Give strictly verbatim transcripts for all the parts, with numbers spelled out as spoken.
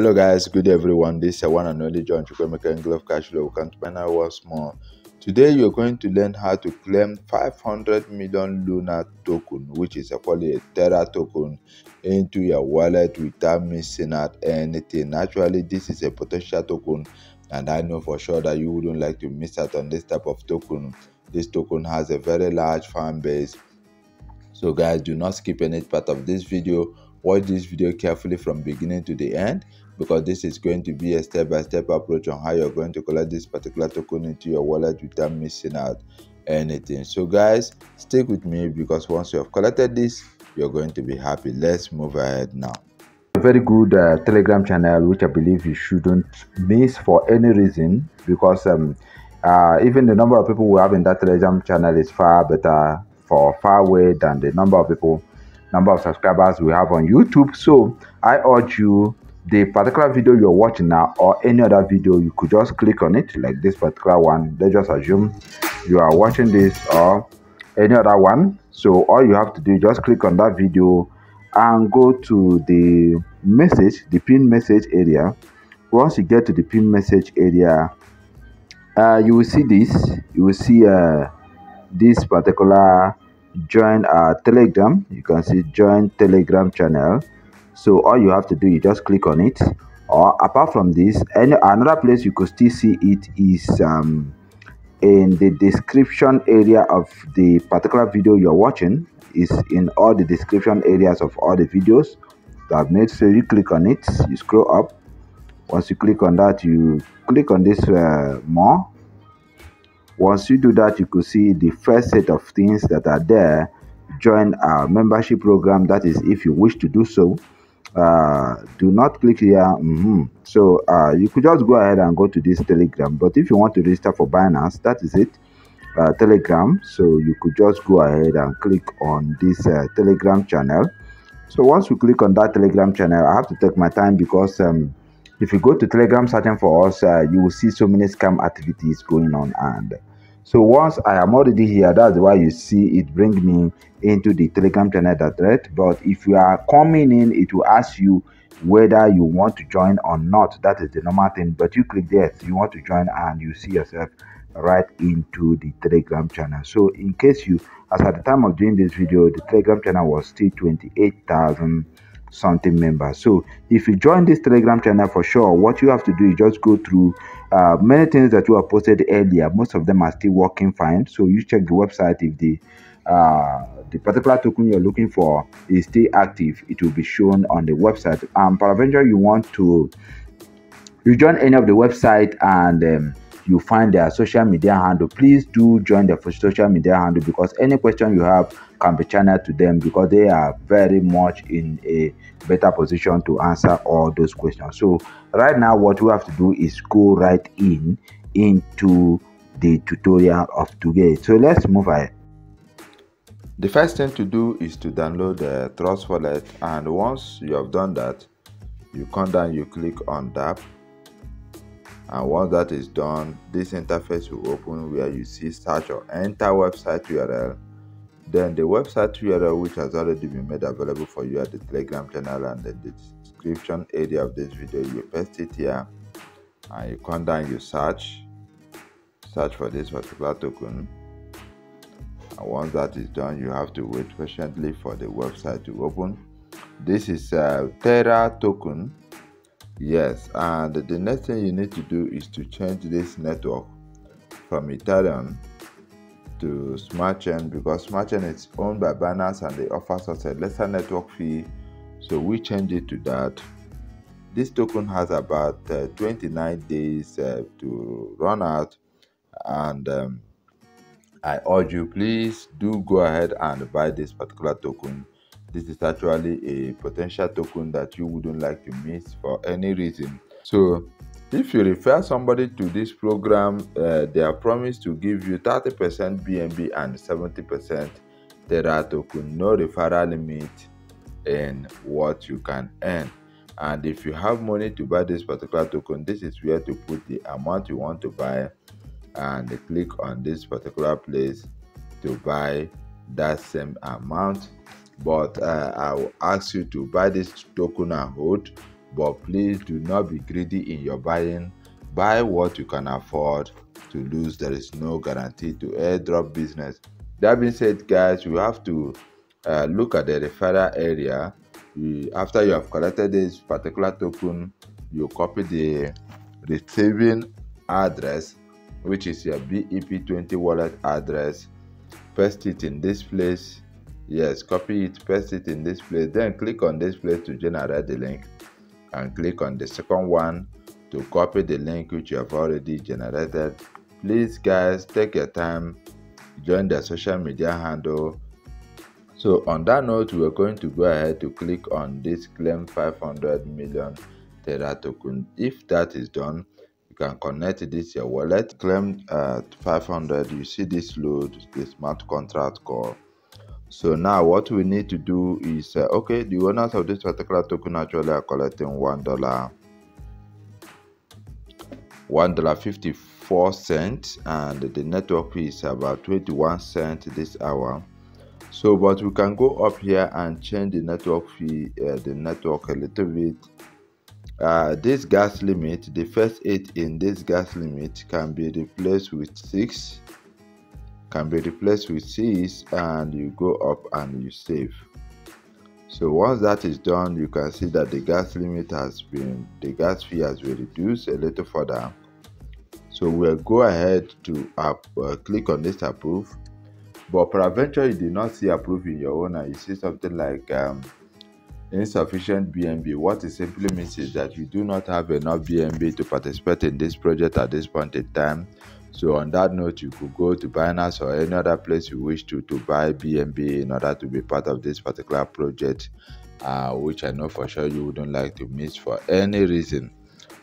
Hello guys, good everyone. This is your one and only John Chukwuma Englov cash flow. Welcome to my channel once more. Today you're going to learn how to claim five hundred million Luna token, which is actually a Terra token, into your wallet without missing out anything. Naturally, this is a potential token, and I know for sure that you wouldn't like to miss out on this type of token. This token has a very large fan base. So guys, do not skip any part of this video. Watch this video carefully from beginning to the end, because this is going to be a step-by-step -step approach on how you're going to collect this particular token into your wallet without missing out anything. So guys, stick with me, because once you have collected this, you're going to be happy. Let's move ahead now. A very good uh, Telegram channel, which I believe you shouldn't miss for any reason, because um, uh, even the number of people we have in that Telegram channel is far better for far away than the number of people number of subscribers we have on YouTube. So I urge you, the particular video you're watching now or any other video, you could just click on it, like this particular one. Let's just assume you are watching this or any other one. So all you have to do is just click on that video and go to the message, the pin message area. Once you get to the pin message area, uh, you will see this. You will see uh, this particular join our Telegram. You can see join Telegram channel. So all you have to do, you just click on it. Or apart from this, any another place you could still see it is um in the description area of the particular video you're watching. Is in all the description areas of all the videos that I've made. So you click on it, you scroll up. Once you click on that, you click on this uh, more. Once you do that, you could see the first set of things that are there. Join our membership program. That is, if you wish to do so. Uh, do not click here. Mm-hmm. So uh, you could just go ahead and go to this Telegram. But if you want to register for Binance, that is it. Uh, Telegram. So you could just go ahead and click on this uh, Telegram channel. So once you click on that Telegram channel, I have to take my time, because um, if you go to Telegram searching for us, uh, you will see so many scam activities going on. And so once I am already here, that's why you see it bring me into the Telegram channel direct. But if you are coming in, it will ask you whether you want to join or not. That is the normal thing. But you click yes, you want to join, and you see yourself right into the Telegram channel. So in case you, as at the time of doing this video, the Telegram channel was still twenty-eight thousand something members. So if you join this Telegram channel, for sure what you have to do is just go through uh, many things that you have posted earlier. Most of them are still working fine, so you check the website. If the uh the particular token you're looking for is still active, it will be shown on the website. And um, peradventure you want to you join any of the website and um, you find their social media handle, please do join their social media handle, because any question you have can be channeled to them, because they are very much in a better position to answer all those questions. So right now what we have to do is go right in into the tutorial of today. So let's move ahead. The first thing to do is to download the Trust Wallet, and once you have done that, you come down, you click on dApp. And once that is done, this interface will open where you see search or enter website U R L. Then the website U R L, which has already been made available for you at the Telegram channel and in the description area of this video, you paste it here. And you come down, you search. Search for this particular token. And once that is done, you have to wait patiently for the website to open. This is a Terra token. Yes, and the next thing you need to do is to change this network from Ethereum to Smart Chain, because Smart Chain is owned by Binance and they offer us a lesser network fee, so we change it to that. This token has about uh, twenty-nine days uh, to run out, and um, I urge you, please do go ahead and buy this particular token. This is actually a potential token that you wouldn't like to miss for any reason. So if you refer somebody to this program, uh, they are promised to give you thirty percent B N B and seventy percent Terra token. No referral limit in what you can earn. And if you have money to buy this particular token, this is where to put the amount you want to buy, and click on this particular place to buy that same amount. But uh, I will ask you to buy this token and hold, but please do not be greedy in your buying. Buy what you can afford to lose. There is no guarantee to airdrop business. That being said, guys, you have to uh, look at the referral area. You, after you have collected this particular token, you copy the receiving address, which is your B E P twenty wallet address. Paste it in this place. Yes, copy it, paste it in this place. Then click on this place to generate the link, and click on the second one to copy the link which you have already generated. Please, guys, take your time. Join their social media handle. So on that note, we are going to go ahead to click on this claim five hundred million Terra token. If that is done, you can connect this your wallet. Claim uh, five hundred. You see this load, the smart contract call. So now what we need to do is uh, okay, the owners of this particular token actually are collecting one dollar one dollar fifty-four cents, and the network fee is about twenty-one cents this hour. So but we can go up here and change the network fee, uh, the network a little bit. Uh, this gas limit, the first eight in this gas limit can be replaced with six, can be replaced with six, and you go up and you save. So once that is done, you can see that the gas limit has been, the gas fee has been reduced a little further. So we'll go ahead to up, uh, click on this approve. But peradventure you did not see approve in your owner, you see something like um, insufficient B N B. What it simply means is that you do not have enough B N B to participate in this project at this point in time. So on that note, you could go to Binance or any other place you wish to to buy B N B in order to be part of this particular project, uh, which I know for sure you wouldn't like to miss for any reason.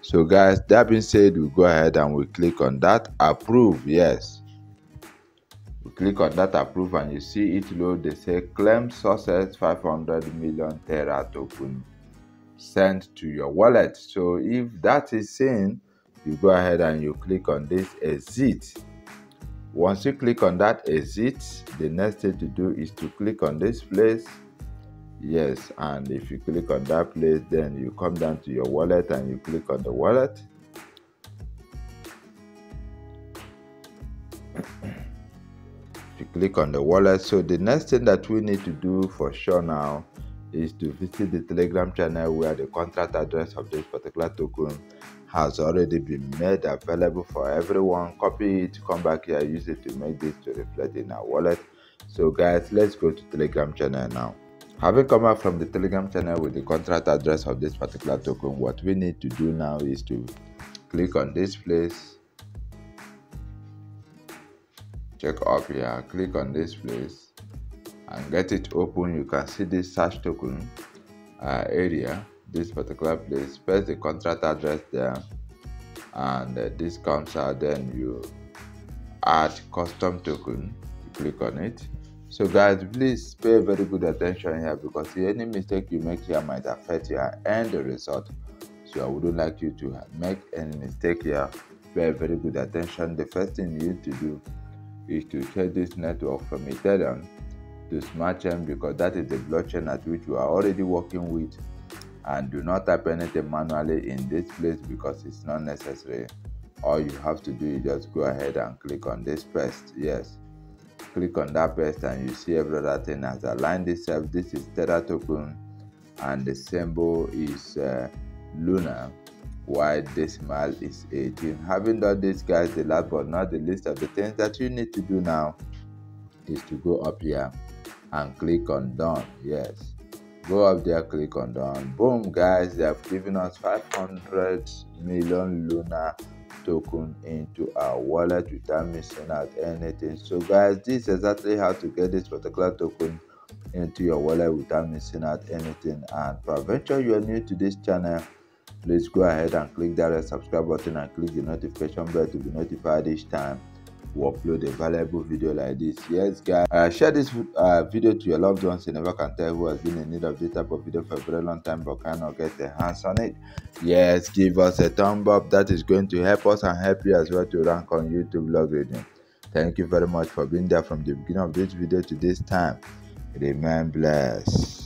So guys, that being said, we go ahead and we click on that approve. Yes, we click on that approve, and you see it load. They say claim success five hundred million Terra token sent to your wallet. So if that is seen, you go ahead and you click on this exit. Once you click on that exit, the next thing to do is to click on this place. Yes, and if you click on that place, then you come down to your wallet and you click on the wallet. You click on the wallet. So the next thing that we need to do for sure now is to visit the Telegram channel, where the contract address of this particular token has already been made available for everyone. Copy it, come back here, use it to make this to reflect in our wallet. So guys, let's go to Telegram channel now. Having come out from the Telegram channel with the contract address of this particular token, what we need to do now is to click on this place. Check up here, click on this place and get it open. You can see this search token uh, area, this particular place. Paste the contract address there, and uh, this comes out. Then you add custom token, you click on it. So guys, please pay very good attention here, because any mistake you make here might affect your end result. So I wouldn't like you to make any mistake here. Pay very good attention. The first thing you need to do is to change this network from Ethereum to Smart Chain, because that is the blockchain at which you are already working with, and do not type anything manually in this place because it's not necessary. All you have to do is just go ahead and click on this paste. Yes, click on that paste, and you see every other thing has aligned itself. This is Terra token, and the symbol is uh, Luna, while decimal is eighteen. Having done this, guys, the last but not the least of the things that you need to do now is to go up here and click on done. Yes, go up there, click on done. Boom, guys, they have given us five hundred million Luna token into our wallet without missing out anything. So guys, this is exactly how to get this particular token into your wallet without missing out anything. And for venture you are new to this channel, please go ahead and click that red subscribe button and click the notification bell to be notified each time we upload a valuable video like this. Yes guys, uh, share this uh, video to your loved ones. You never can tell who has been in need of this type of video for a very long time but cannot get their hands on it. Yes, give us a thumb up. That is going to help us and help you as well to rank on YouTube log reading. Thank you very much for being there from the beginning of this video to this time. Remain blessed.